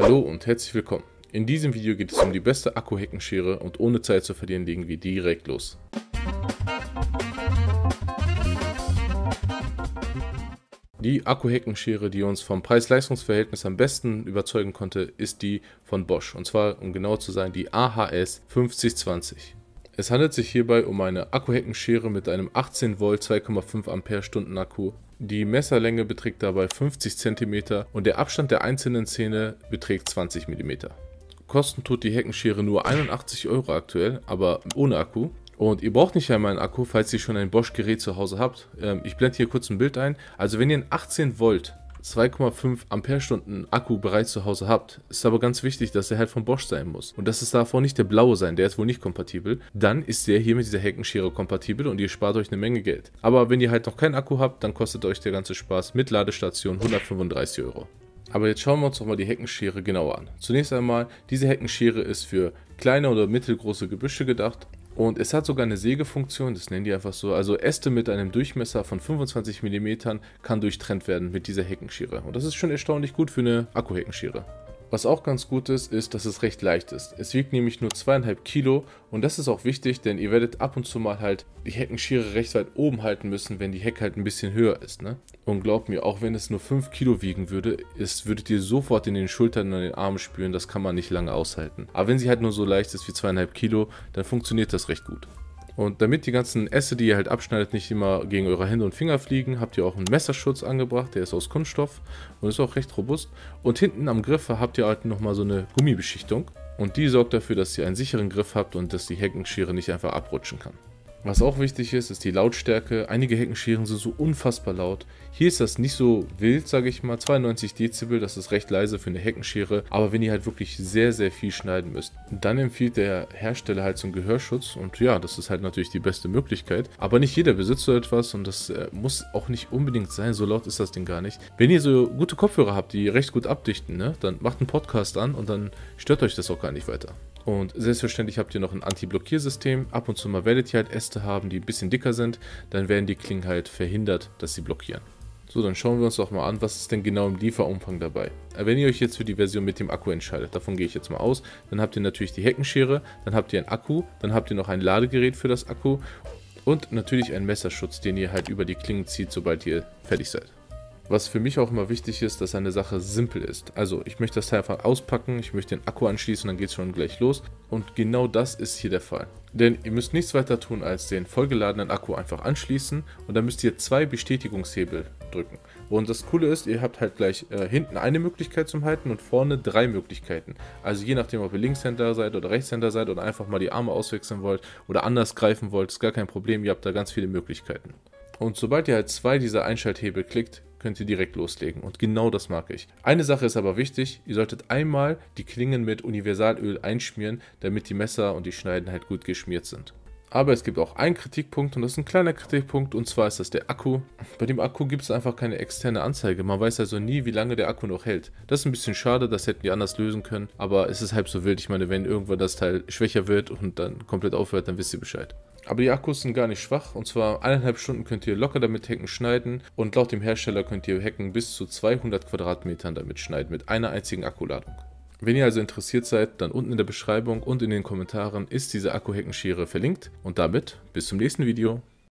Hallo und herzlich willkommen. In diesem Video geht es um die beste Akku-Heckenschere und ohne Zeit zu verlieren legen wir direkt los. Die Akku-Heckenschere, die uns vom Preis-Leistungs-Verhältnis am besten überzeugen konnte, ist die von Bosch, und zwar, um genau zu sein, die AHS 50-20. Es handelt sich hierbei um eine Akku-Heckenschere mit einem 18 Volt 2,5 Ampere-Stunden Akku. Die Messerlänge beträgt dabei 50 cm und der Abstand der einzelnen Zähne beträgt 20 mm. Kosten tut die Heckenschere nur 81 € aktuell, aber ohne Akku. Und ihr braucht nicht einmal einen Akku, falls ihr schon ein Bosch-Gerät zu Hause habt. Ich blende hier kurz ein Bild ein. Also wenn ihr einen 18 Volt 2,5 Ampere-Stunden Akku bereits zu Hause habt, ist aber ganz wichtig, dass der halt von Bosch sein muss. Und das darf auch nicht der blaue sein, der ist wohl nicht kompatibel. Dann ist der hier mit dieser Heckenschere kompatibel und ihr spart euch eine Menge Geld. Aber wenn ihr halt noch keinen Akku habt, dann kostet euch der ganze Spaß mit Ladestation 135 €. Aber jetzt schauen wir uns doch mal die Heckenschere genauer an. Zunächst einmal, diese Heckenschere ist für kleine oder mittelgroße Gebüsche gedacht. Und es hat sogar eine Sägefunktion, das nennen die einfach so. Also Äste mit einem Durchmesser von 25 mm kann durchtrennt werden mit dieser Heckenschere. Und das ist schon erstaunlich gut für eine Akku-Heckenschere. Was auch ganz gut ist, ist, dass es recht leicht ist. Es wiegt nämlich nur 2,5 Kilo und das ist auch wichtig, denn ihr werdet ab und zu mal halt die Heckenschere recht weit oben halten müssen, wenn die Hecke halt ein bisschen höher ist, ne? Und glaubt mir, auch wenn es nur 5 Kilo wiegen würde, würdet ihr sofort in den Schultern und an den Armen spüren, das kann man nicht lange aushalten. Aber wenn sie halt nur so leicht ist wie 2,5 Kilo, dann funktioniert das recht gut. Und damit die ganzen Äste, die ihr halt abschneidet, nicht immer gegen eure Hände und Finger fliegen, habt ihr auch einen Messerschutz angebracht, der ist aus Kunststoff und ist auch recht robust. Und hinten am Griff habt ihr halt nochmal so eine Gummibeschichtung und die sorgt dafür, dass ihr einen sicheren Griff habt und dass die Heckenschere nicht einfach abrutschen kann. Was auch wichtig ist, ist die Lautstärke. Einige Heckenscheren sind so unfassbar laut. Hier ist das nicht so wild, sage ich mal. 92 Dezibel, das ist recht leise für eine Heckenschere. Aber wenn ihr halt wirklich sehr, sehr viel schneiden müsst, dann empfiehlt der Hersteller halt so einen Gehörschutz. Und ja, das ist halt natürlich die beste Möglichkeit. Aber nicht jeder besitzt so etwas und das muss auch nicht unbedingt sein. So laut ist das Ding gar nicht. Wenn ihr so gute Kopfhörer habt, die recht gut abdichten, ne, dann macht einen Podcast an und dann stört euch das auch gar nicht weiter. Und selbstverständlich habt ihr noch ein Anti-Blockiersystem. Ab und zu mal werdet ihr halt Äste haben, die ein bisschen dicker sind. Dann werden die Klingen halt verhindert, dass sie blockieren. So, dann schauen wir uns doch mal an, was ist denn genau im Lieferumfang dabei. Wenn ihr euch jetzt für die Version mit dem Akku entscheidet, davon gehe ich jetzt mal aus, dann habt ihr natürlich die Heckenschere, dann habt ihr einen Akku, dann habt ihr noch ein Ladegerät für das Akku und natürlich einen Messerschutz, den ihr halt über die Klingen zieht, sobald ihr fertig seid. Was für mich auch immer wichtig ist, dass eine Sache simpel ist. Also ich möchte das Teil einfach auspacken, ich möchte den Akku anschließen und dann geht es schon gleich los. Und genau das ist hier der Fall. Denn ihr müsst nichts weiter tun, als den vollgeladenen Akku einfach anschließen und dann müsst ihr 2 Bestätigungshebel drücken. Und das Coole ist, ihr habt halt gleich hinten eine Möglichkeit zum Halten und vorne 3 Möglichkeiten. Also je nachdem, ob ihr Linkshänder seid oder Rechtshänder seid oder einfach mal die Arme auswechseln wollt oder anders greifen wollt, ist gar kein Problem, ihr habt da ganz viele Möglichkeiten. Und sobald ihr halt 2 dieser Einschalthebel klickt, könnt ihr direkt loslegen und genau das mag ich. Eine Sache ist aber wichtig, ihr solltet einmal die Klingen mit Universalöl einschmieren, damit die Messer und die Schneiden halt gut geschmiert sind. Aber es gibt auch einen Kritikpunkt und das ist ein kleiner Kritikpunkt und zwar ist das der Akku. Bei dem Akku gibt es einfach keine externe Anzeige, man weiß also nie, wie lange der Akku noch hält. Das ist ein bisschen schade, das hätten die anders lösen können, aber es ist halb so wild. Ich meine, wenn irgendwann das Teil schwächer wird und dann komplett aufhört, dann wisst ihr Bescheid. Aber die Akkus sind gar nicht schwach und zwar 1,5 Stunden könnt ihr locker damit Hecken schneiden und laut dem Hersteller könnt ihr Hecken bis zu 200 Quadratmetern damit schneiden mit einer einzigen Akkuladung. Wenn ihr also interessiert seid, dann unten in der Beschreibung und in den Kommentaren ist diese Akku-Heckenschere verlinkt und damit bis zum nächsten Video.